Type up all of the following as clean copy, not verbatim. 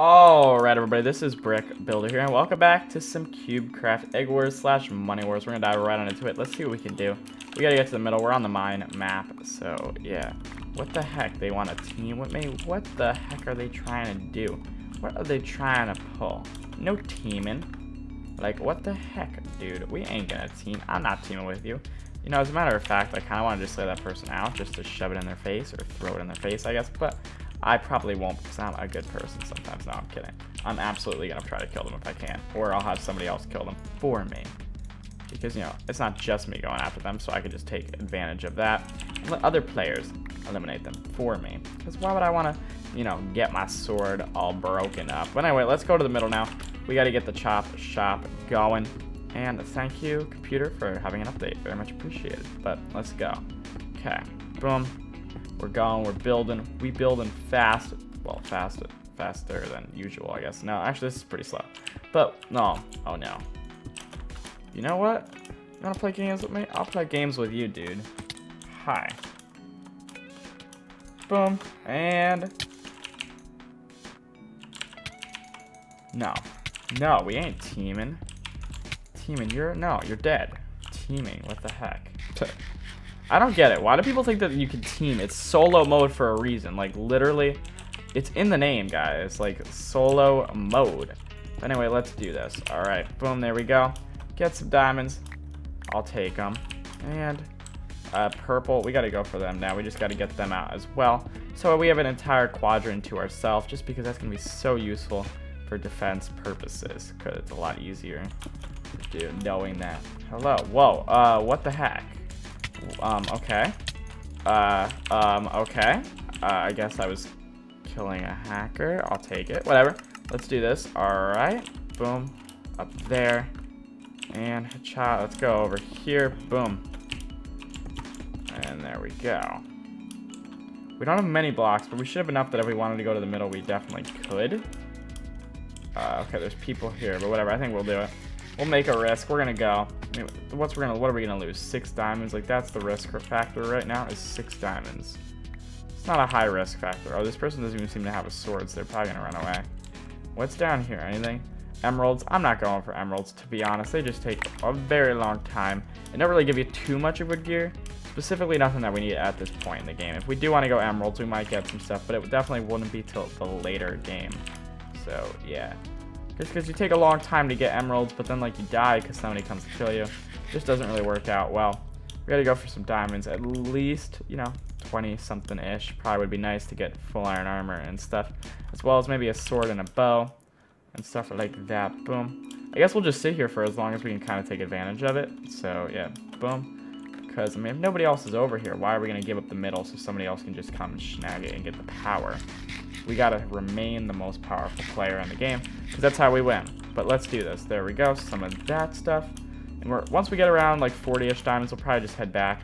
Alright everybody, this is Brick Builder here, and welcome back to some CubeCraft Egg Wars / Money Wars. We're gonna dive right on into it. Let's see what we can do. We gotta get to the middle. We're on the mine map, so yeah. What the heck? They want a team with me? What the heck are they trying to do? What are they trying to pull? No teaming. Like, what the heck, dude? We ain't gonna team. I'm not teaming with you. You know, as a matter of fact, I kind of want to just lay that person out just to shove it in their face or throw it in their face, I guess, but I probably won't because I'm a good person sometimes. No, I'm kidding. I'm absolutely going to try to kill them if I can, or I'll have somebody else kill them for me because, you know, it's not just me going after them, so I could just take advantage of that and let other players eliminate them for me because why would I want to, you know, get my sword all broken up? But anyway, let's go to the middle now. We got to get the chop shop going, and thank you, computer, for having an update. Very much appreciated, but let's go. Okay, boom. We're going, we're building, we building fast, well, faster than usual, I guess. No, actually, this is pretty slow, but no, oh no. You know what? You wanna play games with me? I'll play games with you, dude. Hi. Boom, and... No, no, we ain't teaming. Teaming, you're, no, you're dead. Teaming, what the heck? I don't get it. Why do people think that you can team? It's solo mode for a reason. Like, literally, it's in the name, guys. Like, solo mode. But anyway, let's do this. All right. Boom. There we go. Get some diamonds. I'll take them. And purple. We got to go for them now. We just got to get them out as well. So we have an entire quadrant to ourselves, just because that's going to be so useful for defense purposes, because it's a lot easier to do knowing that. Hello. Whoa. What the heck? Okay. Okay. I guess I was killing a hacker. I'll take it. Whatever. Let's do this. Alright. Boom. Up there. And cha. Let's go over here. Boom. And there we go. We don't have many blocks, but we should have enough that if we wanted to go to the middle, we definitely could. Okay, there's people here, but whatever. I think we'll do it. We'll make a risk. We're gonna go. What are we gonna lose? 6 diamonds? Like, that's the risk factor right now, is 6 diamonds. It's not a high risk factor. Oh, this person doesn't even seem to have a sword, so they're probably gonna run away. What's down here? Anything? Emeralds? I'm not going for emeralds, to be honest. They just take a very long time and don't really give you too much of good gear. Specifically, nothing that we need at this point in the game. If we do want to go emeralds, we might get some stuff, but it definitely wouldn't be till the later game. So yeah. Just because you take a long time to get emeralds, but then, like, you die because somebody comes to kill you. Just doesn't really work out well. We gotta go for some diamonds. At least, you know, 20-something-ish. Probably would be nice to get full iron armor and stuff. As well as maybe a sword and a bow and stuff like that. Boom. I guess we'll just sit here for as long as we can kind of take advantage of it. So, yeah. Boom. Because, I mean, if nobody else is over here, why are we gonna give up the middle so somebody else can just come and snag it and get the power? We gotta remain the most powerful player in the game, because that's how we win. But let's do this. There we go. Some of that stuff. And once we get around like 40-ish diamonds, we'll probably just head back.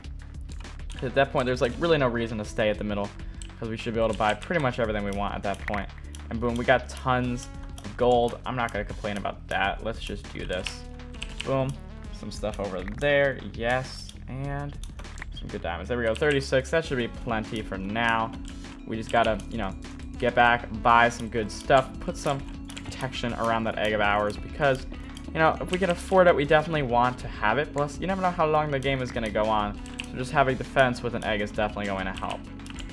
At that point, there's like really no reason to stay at the middle, because we should be able to buy pretty much everything we want at that point. And boom, we got tons of gold. I'm not gonna complain about that. Let's just do this. Boom. Some stuff over there. Yes. And some good diamonds. There we go. 36. That should be plenty for now. We just gotta, you know, get back, buy some good stuff, put some protection around that egg of ours, because, you know, if we can afford it, we definitely want to have it. Plus, you never know how long the game is going to go on, so just having defense with an egg is definitely going to help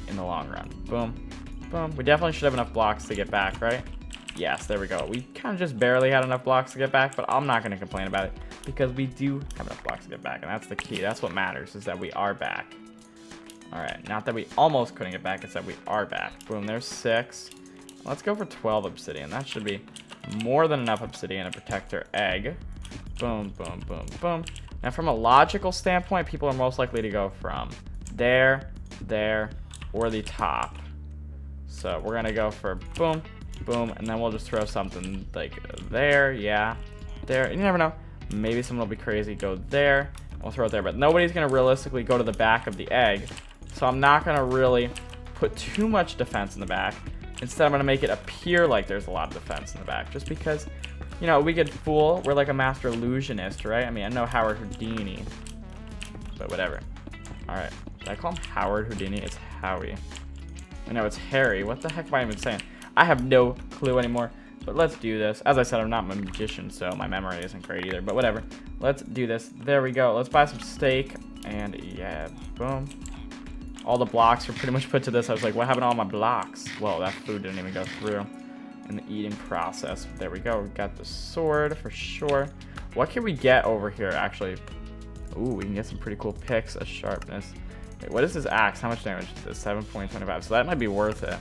in the long run. Boom, boom. We definitely should have enough blocks to get back, right? Yes, there we go. We kind of just barely had enough blocks to get back, but I'm not going to complain about it, because we do have enough blocks to get back, and that's the key. That's what matters, is that we are back. Alright, not that we almost couldn't get back, it's that we are back. Boom, there's 6. Let's go for 12 obsidian. That should be more than enough obsidian to protect their egg. Boom, boom, boom, boom. Now, from a logical standpoint, people are most likely to go from there, or the top. So we're going to go for boom, boom, and then we'll just throw something like there, yeah, there. You never know. Maybe someone will be crazy, go there. We'll throw it there, but nobody's going to realistically go to the back of the egg. So I'm not going to really put too much defense in the back. Instead, I'm going to make it appear like there's a lot of defense in the back. Just because, you know, we could fool. We're like a master illusionist, right? I mean, I know Howard Houdini. But whatever. Alright. Did I call him Howard Houdini? It's Howie. I know it's Harry. What the heck am I even saying? I have no clue anymore. But let's do this. As I said, I'm not a magician, so my memory isn't great either. But whatever. Let's do this. There we go. Let's buy some steak. And yeah, boom. All the blocks were pretty much put to this. I was like, what happened to all my blocks? Whoa, that food didn't even go through in the eating process. There we go. We got the sword for sure. What can we get over here, actually? Ooh, we can get some pretty cool picks of sharpness. Wait, what is this axe? How much damage is this? 7.25. So that might be worth it.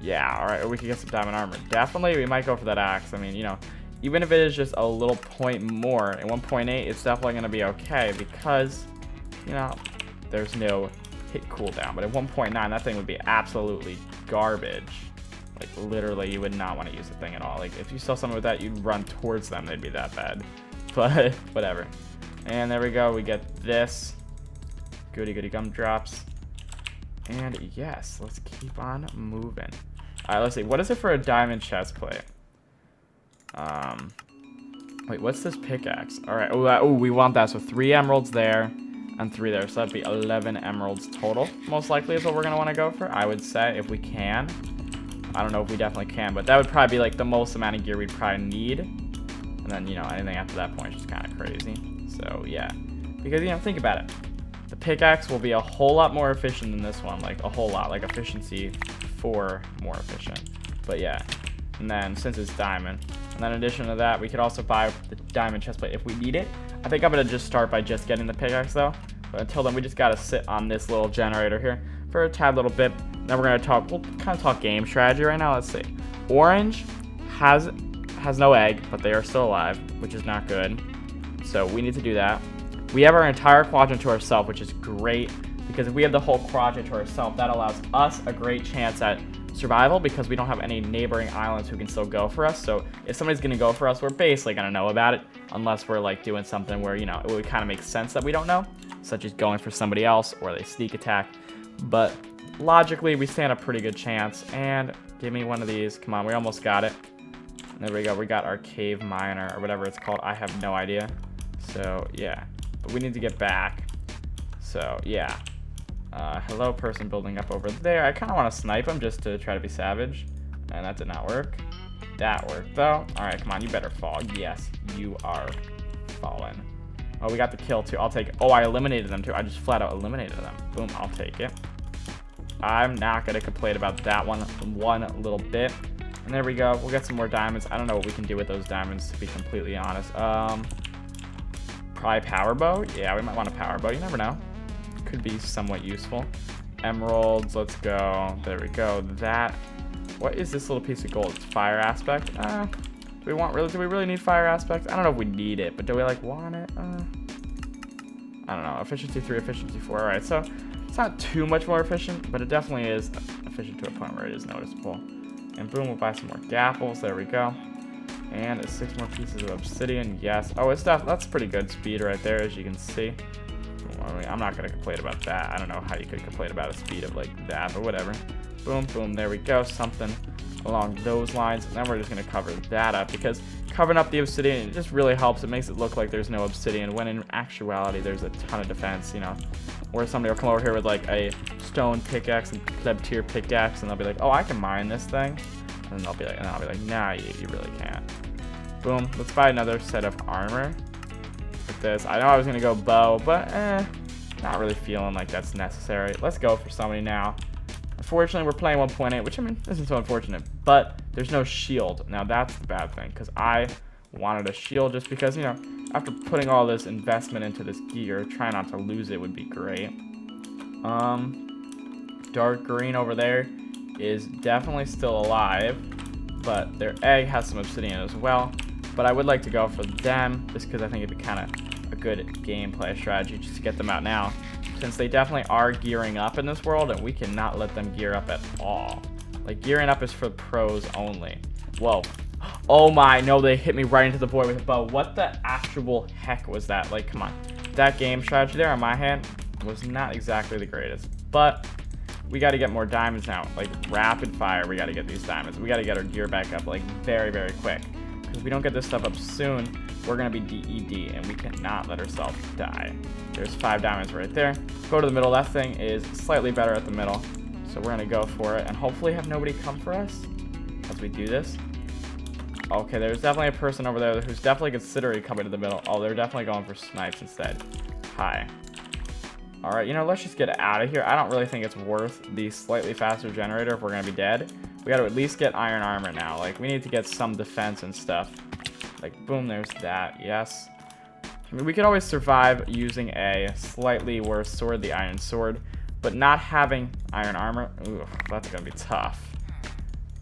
Yeah, all right, or we could get some diamond armor. Definitely, we might go for that axe. I mean, you know, even if it is just a little point more, at 1.8, it's definitely going to be okay because, you know, there's no hit cooldown. But at 1.9, that thing would be absolutely garbage. Like, literally, you would not want to use the thing at all. Like, if you saw someone with that, you'd run towards them. They'd be that bad. But whatever. And there we go. We get this. Goody, goody gumdrops. And yes, let's keep on moving. All right, let's see. What is it for a diamond chest plate? Wait, what's this pickaxe? All right. Oh, we want that. So 3 emeralds there and 3 there. So that'd be 11 emeralds total. Most likely is what we're going to want to go for, I would say, if we can. I don't know if we definitely can, but that would probably be like the most amount of gear we'd probably need. And then, you know, anything after that point is just kind of crazy. So, yeah. Because, you know, think about it. The pickaxe will be a whole lot more efficient than this one, like a whole lot, like efficiency 4 more efficient. But yeah, and then since it's diamond, and then in addition to that, we could also buy the diamond chestplate if we need it. I think I'm gonna just start by just getting the pickaxe though, but until then we just gotta sit on this little generator here for a tad little bit. Then we're gonna talk, we'll kind of talk game strategy right now, let's see. Orange has no egg, but they are still alive, which is not good. So we need to do that. We have our entire quadrant to ourselves, which is great, because if we have the whole quadrant to ourselves, that allows us a great chance at survival, because we don't have any neighboring islands who can still go for us. So if somebody's going to go for us, we're basically going to know about it, unless we're like doing something where, you know, it would kind of make sense that we don't know, such as going for somebody else or they sneak attack. But logically, we stand a pretty good chance. And give me one of these. Come on, we almost got it. There we go. We got our cave miner or whatever it's called. I have no idea. So yeah. But we need to get back. So, yeah. Hello, person building up over there. I kind of want to snipe him just to try to be savage. And that did not work. That worked, though. All right, come on. You better fall. Yes, you are fallen. Oh, we got the kill, too. I'll take it. Oh, I eliminated them, too. I just flat out eliminated them. Boom, I'll take it. I'm not going to complain about that one little bit. And there we go. We'll get some more diamonds. I don't know what we can do with those diamonds, to be completely honest. Probably power bow. Yeah, we might want a power bow. You never know. Could be somewhat useful. Emeralds. Let's go. There we go. That. What is this little piece of gold? It's fire aspect. Do we really need fire aspect? I don't know if we need it, but do we like want it? I don't know. Efficiency 3, efficiency 4. All right. So it's not too much more efficient, but it definitely is efficient to a point where it is noticeable. And boom, we'll buy some more gapples. There we go. And 6 more pieces of obsidian. Yes. Oh, it's that's pretty good speed right there, as you can see. Well, I mean, I'm not gonna complain about that. I don't know how you could complain about a speed of like that, but whatever. Boom, boom. There we go. Something along those lines. And then we're just gonna cover that up, because covering up the obsidian, it just really helps. It makes it look like there's no obsidian, when in actuality there's a ton of defense, you know. Or somebody will come over here with like a stone pickaxe and pleb tier pickaxe, and they'll be like, oh, I can mine this thing. And they'll be like, nah, you really can't. Boom. Let's buy another set of armor with this. I know I was going to go bow, but not really feeling like that's necessary. Let's go for somebody now. Unfortunately, we're playing 1.8, which, I mean, isn't so unfortunate, but there's no shield. Now, that's the bad thing, because I wanted a shield just because, you know, after putting all this investment into this gear, trying not to lose it would be great. Dark green over there is definitely still alive, but their egg has some obsidian as well. But I would like to go for them, just because I think it'd be kind of a good gameplay strategy just to get them out now, since they definitely are gearing up in this world, and we cannot let them gear up at all. Like, gearing up is for pros only. Whoa. Oh my, no, they hit me right into the boy with a bow. What the actual heck was that? Like, come on. That game strategy there on my hand was not exactly the greatest, but we got to get more diamonds now. Like, rapid fire, we got to get these diamonds. We got to get our gear back up, like, very, very quick. Because if we don't get this stuff up soon, we're going to be DED, and we cannot let ourselves die. There's 5 diamonds right there. Go to the middle. That thing is slightly better at the middle. So we're gonna go for it and hopefully have nobody come for us as we do this. Okay, there's definitely a person over there who's definitely considering coming to the middle. Oh, they're definitely going for snipes instead. Hi. Alright, you know, let's just get out of here. I don't really think it's worth the slightly faster generator if we're gonna be dead. We gotta at least get iron armor now. Like, we need to get some defense and stuff. Like, boom, there's that. Yes. I mean, we could always survive using a slightly worse sword, the iron sword. But not having iron armor, ooh, that's gonna be tough.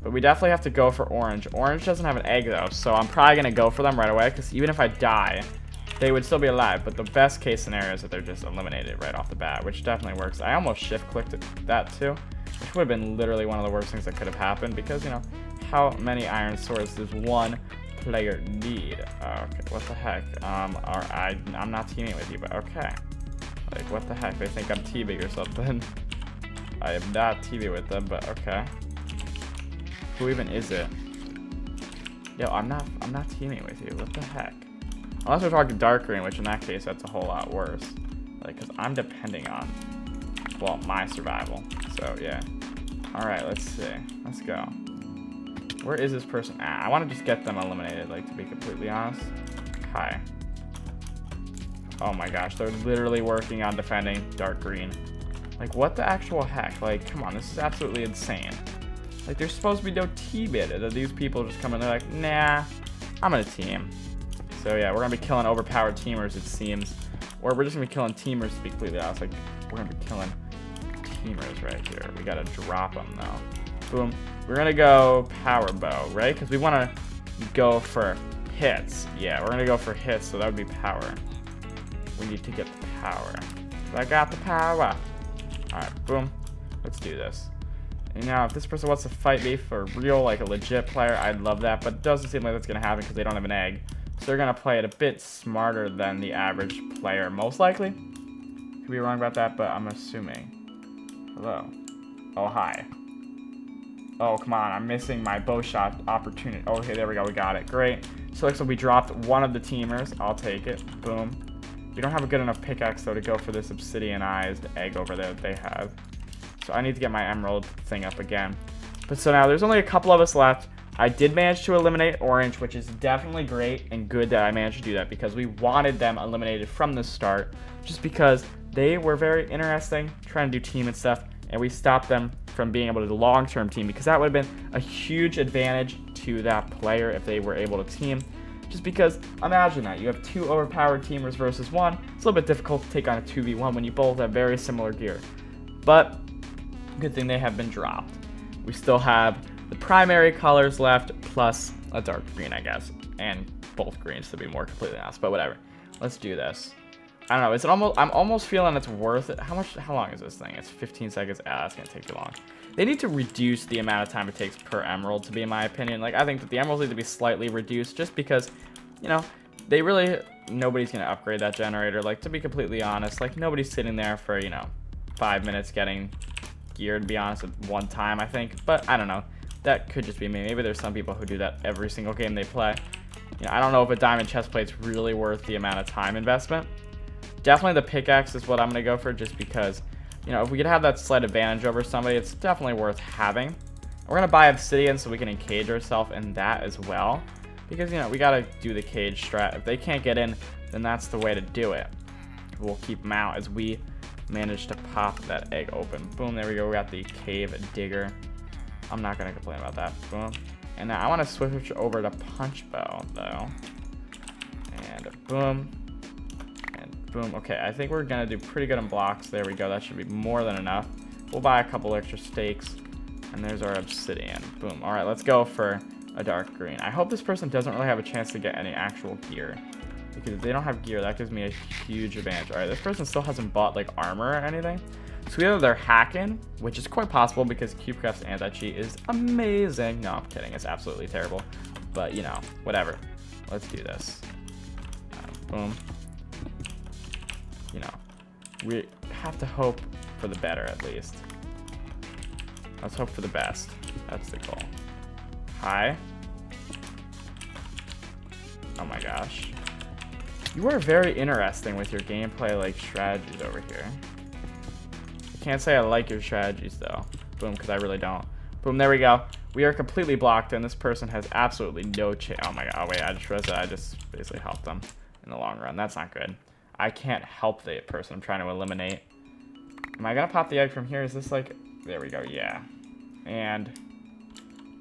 But we definitely have to go for orange. Orange doesn't have an egg, though, so I'm probably gonna go for them right away, because even if I die, they would still be alive. But the best case scenario is that they're just eliminated right off the bat, which definitely works. I almost shift-clicked that, too, which would have been literally one of the worst things that could have happened, because, you know, how many iron swords does one player need? Okay, what the heck? I'm not teaming with you, but okay. Like, what the heck? They think I'm TB or something. I am not TB with them, but okay. Who even is it? Yo, I'm not teaming with you. What the heck? Unless we're talking dark green, which in that case, that's a whole lot worse. Like, because I'm depending on, well, my survival. So, yeah. Alright, let's see. Let's go. Where is this person? Ah, I want to just get them eliminated, like, to be completely honest. Hi. Oh my gosh, they're literally working on defending dark green. Like, what the actual heck? Like, come on, this is absolutely insane. Like, there's supposed to be no T-bit. And these people just come in, they're like, nah, I'm gonna team. So yeah, we're gonna be killing overpowered teamers, it seems. Or we're just gonna be killing teamers, to be completely honest. Like, we're gonna be killing teamers right here. We gotta drop them, though. Boom. We're gonna go power bow, right? Because we wanna go for hits. Yeah, we're gonna go for hits, so that would be power. We need to get the power. I got the power. Alright, boom. Let's do this. And now, if this person wants to fight me for real, like a legit player, I'd love that. But it doesn't seem like that's going to happen because they don't have an egg. So they're going to play it a bit smarter than the average player, most likely. Could be wrong about that, but I'm assuming. Hello. Oh, hi. Oh, come on. I'm missing my bow shot opportunity. Okay, there we go. We got it. Great. So it looks like we dropped one of the teamers. I'll take it. Boom. We don't have a good enough pickaxe, though, to go for this obsidianized egg over there that they have. So I need to get my emerald thing up again. But so now there's only a couple of us left. I did manage to eliminate orange, which is definitely great and good that I managed to do that because we wanted them eliminated from the start just because they were very interesting, trying to do team and stuff, and we stopped them from being able to do long-term team because that would have been a huge advantage to that player if they were able to team. Just because, imagine that, you have two overpowered teamers versus one. It's a little bit difficult to take on a 2v1 when you both have very similar gear. But, good thing they have been dropped. We still have the primary colors left, plus a dark green, I guess. And both greens, to be more completely honest, but whatever. Let's do this. I don't know, I'm almost feeling it's worth it. How long is this thing? It's 15 seconds. Ah, that's gonna take too long. They need to reduce the amount of time it takes per emerald, to be in my opinion. Like, I think that the emeralds need to be slightly reduced just because, you know, they really, nobody's gonna upgrade that generator. Like, to be completely honest, like, nobody's sitting there for, you know, 5 minutes getting gear, to be honest, at one time, I think. But, I don't know. That could just be me. Maybe there's some people who do that every single game they play. You know, I don't know if a diamond chest plate's really worth the amount of time investment. Definitely the pickaxe is what I'm going to go for just because, you know, if we could have that slight advantage over somebody, it's definitely worth having. We're going to buy obsidian so we can encage ourselves in that as well. Because, you know, we got to do the cage strat. If they can't get in, then that's the way to do it. We'll keep them out as we manage to pop that egg open. Boom, there we go. We got the cave digger. I'm not going to complain about that. Boom. And now I want to switch over to punch bow, though. And boom. Boom. Okay, I think we're going to do pretty good in blocks. There we go. That should be more than enough. We'll buy a couple extra stakes. And there's our obsidian. Boom. All right, let's go for a dark green. I hope this person doesn't really have a chance to get any actual gear. Because if they don't have gear, that gives me a huge advantage. All right, this person still hasn't bought, like, armor or anything. So either they're hacking, which is quite possible because CubeCraft's anti-cheat is amazing. No, I'm kidding. It's absolutely terrible. But, you know, whatever. Let's do this. Boom. You know, we have to hope for the better, at least. Let's hope for the best. That's the goal. Hi. Oh my gosh. You are very interesting with your gameplay, like, strategies over here. I can't say I like your strategies, though. Boom, because I really don't. Boom, there we go. We are completely blocked, and this person has absolutely no chance. Oh my god, oh wait, I just realized that I just basically helped them in the long run. That's not good. I can't help the person I'm trying to eliminate. Am I gonna pop the egg from here? Is this like, there we go, yeah. And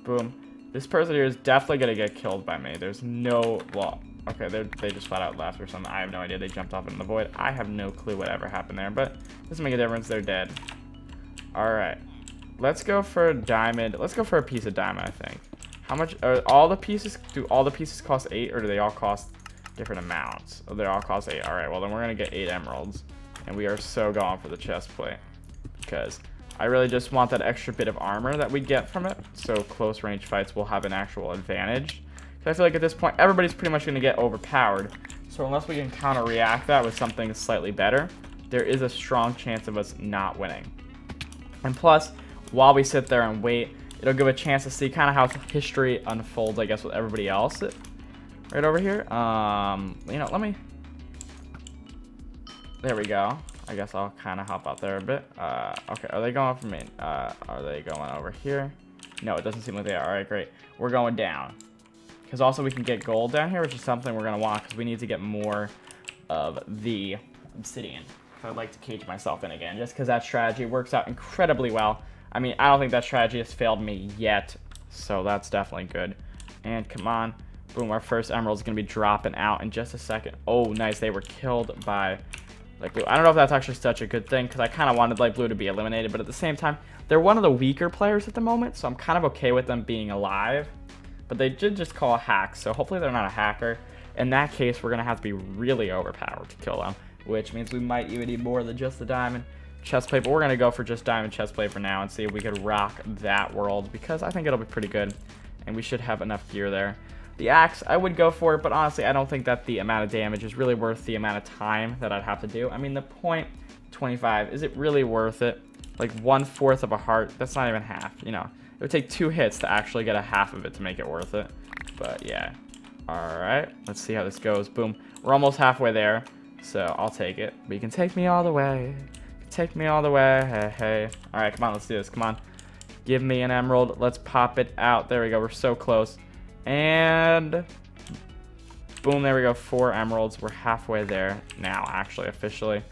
boom. This person here is definitely gonna get killed by me. There's no wall. Okay, they just flat out left or something. I have no idea. They jumped off in the void. I have no clue whatever happened there, but it doesn't make a difference. They're dead. All right. Let's go for a diamond. Let's go for a piece of diamond, I think. How much are all the pieces? Do all the pieces cost 8, or do they all cost different amounts? Oh, they all cost 8. All right, well, then we're going to get 8 emeralds, and we are so going for the chest plate because I really just want that extra bit of armor that we get from it, so close range fights will have an actual advantage. I feel like at this point, everybody's pretty much going to get overpowered. So unless we can counter-react that with something slightly better, there is a strong chance of us not winning. And plus, while we sit there and wait, it'll give a chance to see kind of how history unfolds, I guess, with everybody else. Right over here. You know, let me... There we go. I guess I'll kind of hop out there a bit. Okay, are they going for me? Are they going over here? No, it doesn't seem like they are. All right, great. We're going down. Because also we can get gold down here, which is something we're going to want because we need to get more of the obsidian. So I'd like to cage myself in again just because that strategy works out incredibly well. I mean, I don't think that strategy has failed me yet, so that's definitely good. And come on. Boom, our first emerald is going to be dropping out in just a second. Oh, nice. They were killed by light blue. I don't know if that's actually such a good thing because I kind of wanted light blue to be eliminated, but at the same time, they're one of the weaker players at the moment, so I'm kind of okay with them being alive. But they did just call a hack, so hopefully they're not a hacker. In that case, we're going to have to be really overpowered to kill them, which means we might even need more than just the diamond chestplate. But we're going to go for just diamond chestplate for now and see if we could rock that world, because I think it'll be pretty good, and we should have enough gear there. The axe, I would go for it, but honestly, I don't think that the amount of damage is really worth the amount of time that I'd have to do. I mean, the .25, is it really worth it? Like 1/4 of a heart, that's not even half, you know. It would take 2 hits to actually get a half of it to make it worth it. But yeah. Alright. Let's see how this goes. Boom. We're almost halfway there. So I'll take it. But you can take me all the way. Take me all the way. Hey, hey. Alright, come on. Let's do this. Come on. Give me an emerald. Let's pop it out. There we go. We're so close. And boom. There we go. 4 emeralds. We're halfway there now, actually, officially.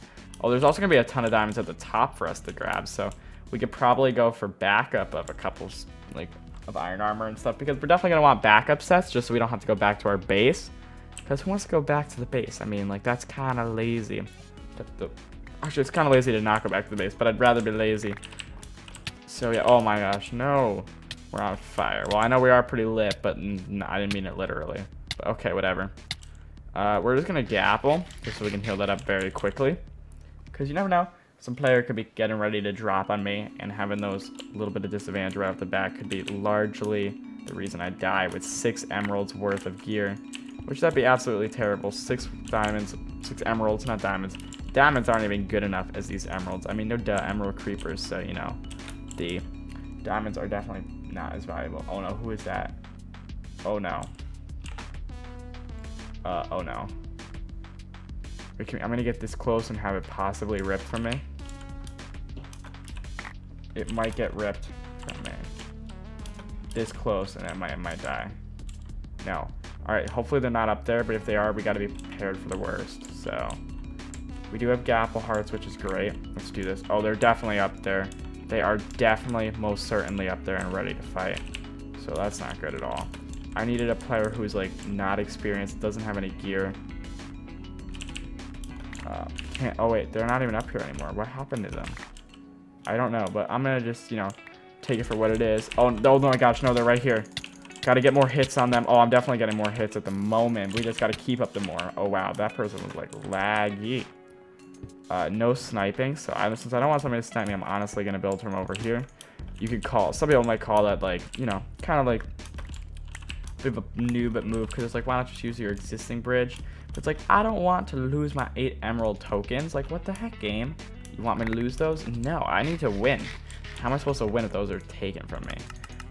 Oh, there's also going to be a ton of diamonds at the top for us to grab. So we could probably go for backup of a couple, like, of iron armor and stuff, because we're definitely going to want backup sets just so we don't have to go back to our base. Because who wants to go back to the base? I mean, like, that's kind of lazy. Actually, it's kind of lazy to not go back to the base, but I'd rather be lazy. So, yeah. Oh, my gosh. No. We're on fire. Well, I know we are pretty lit, but I didn't mean it literally. But okay, whatever. We're just going to gapple just so we can heal that up very quickly. Because you never know. Some player could be getting ready to drop on me, and having those little bit of disadvantage right off the bat could be largely the reason I die with 6 emeralds worth of gear, which that'd be absolutely terrible. 6 emeralds, not diamonds. Diamonds aren't even good enough as these emeralds. I mean, no duh, emerald creepers, so, you know, the diamonds are definitely not as valuable. Oh, no, who is that? Oh, no. Oh, no. I'm going to get this close and have it possibly ripped from me. It might get ripped from me. This close, and it might die. No. Alright, hopefully they're not up there, but if they are, we got to be prepared for the worst. So, we do have gapple hearts, which is great. Let's do this. Oh, they're definitely up there. They are definitely, most certainly up there and ready to fight. So that's not good at all. I needed a player who's, like, not experienced, doesn't have any gear. Can't, oh wait, they're not even up here anymore. What happened to them? I don't know, but I'm gonna just, you know, take it for what it is. Oh my gosh, no, they're right here. Gotta get more hits on them. Oh, I'm definitely getting more hits at the moment. We just gotta keep up the more. Oh wow, that person was like laggy. No sniping, so since I don't want somebody to snipe me, I'm honestly gonna build from over here. You could call, some people might call that, like, you know, kind of like a bit of a noob move, because it's like, why not just use your existing bridge? It's like, I don't want to lose my 8 emerald tokens. Like, what the heck, game? You want me to lose those? No, I need to win. How am I supposed to win if those are taken from me?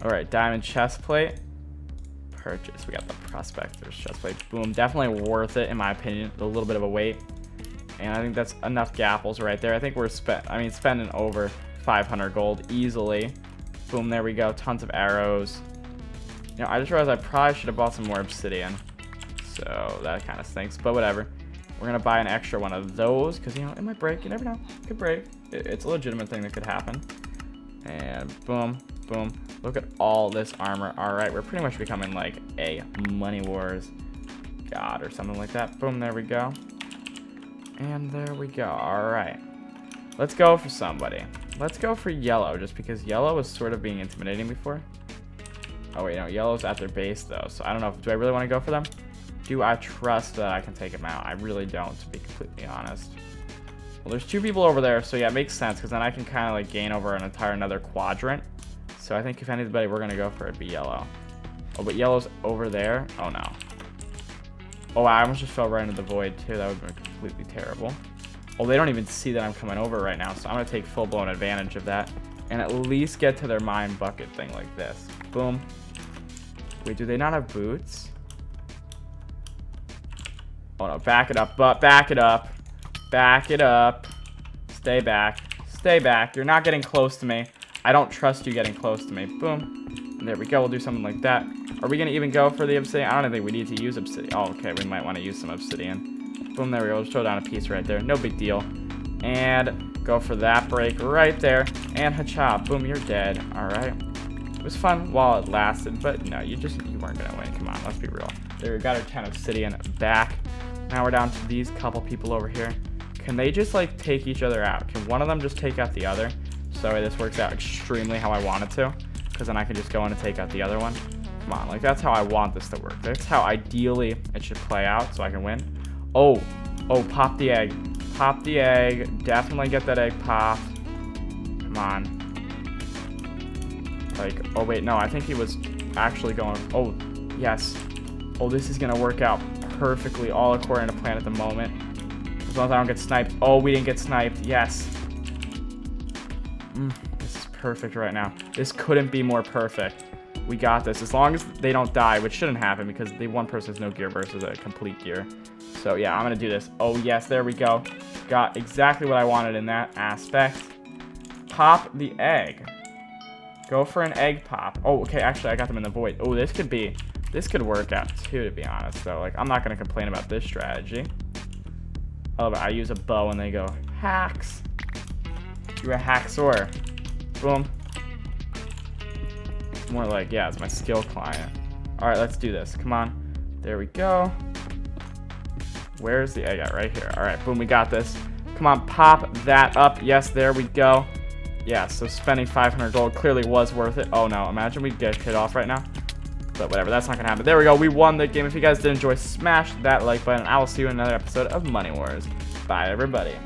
All right, diamond chest plate. Purchase. We got the prospector's chest plate. Boom, definitely worth it, in my opinion. A little bit of a wait. And I think that's enough gapples right there. I think we're spending over 500 gold easily. Boom, there we go. Tons of arrows. You know, I just realized I probably should have bought some more obsidian. So that kind of stinks, but whatever. We're going to buy an extra one of those because, you know, it might break. You never know. It could break. It's a legitimate thing that could happen. And boom, boom. Look at all this armor. All right, we're pretty much becoming like a Money Wars god or something like that. Boom, there we go. And there we go. All right. Let's go for somebody. Let's go for yellow, just because yellow was sort of being intimidating before. Oh, wait, no. Yellow's at their base, though, so I don't know. Do I really want to go for them? Do I trust that I can take them out? I really don't, to be completely honest. Well, there's two people over there, so yeah, it makes sense, because then I can kind of, like, gain over an entire another quadrant. So I think if anybody we're going to go for, it'd be yellow. Oh, but yellow's over there. Oh, no. Oh, I almost just fell right into the void, too. That would have been completely terrible. Oh, they don't even see that I'm coming over right now, so I'm going to take full-blown advantage of that and at least get to their mine bucket thing like this. Boom. Wait, do they not have boots? Oh, no. Back it up, but back it up. Back it up. Stay back. Stay back. You're not getting close to me. I don't trust you getting close to me. Boom. And there we go. We'll do something like that. Are we going to even go for the obsidian? I don't think we need to use obsidian. Oh, okay. We might want to use some obsidian. Boom, there we go. We'll throw down a piece right there. No big deal. And go for that break right there. And ha-cha. Boom, you're dead. All right. It was fun while it lasted, but no, you weren't going to win. Come on, let's be real. There, we got our 10 obsidian back. Now we're down to these couple people over here. Can they just, like, take each other out? Can one of them just take out the other? So this works out extremely how I want it to, because then I can just go in and take out the other one. Come on, like, that's how I want this to work. That's how ideally it should play out so I can win. Oh, oh, pop the egg. Pop the egg. Definitely get that egg popped. Come on. Like, oh, wait, no. I think he was actually going. Oh, yes. Oh, this is going to work out perfectly all according to plan at the moment. As long as I don't get sniped. Oh, we didn't get sniped. Yes. This is perfect right now. This couldn't be more perfect. We got this. As long as they don't die, which shouldn't happen because the one person has no gear versus a complete gear. So, yeah, I'm going to do this. Oh, yes, there we go. Got exactly what I wanted in that aspect. Pop the egg. Go for an egg pop. Oh, okay, actually, I got them in the void. Oh, this could work out, too, to be honest, though. Like, I'm not going to complain about this strategy. Oh, but I use a bow, and they go, hacks. You're a hacksaw. Boom. More like, yeah, it's my skill client. All right, let's do this. Come on. There we go. Where's the egg at? Right here. All right, boom, we got this. Come on, pop that up. Yes, there we go. Yeah, so spending 500 gold clearly was worth it. Oh, no, imagine we get hit off right now. But whatever, that's not going to happen. There we go. We won the game. If you guys did enjoy, smash that like button. I will see you in another episode of Money Wars. Bye, everybody.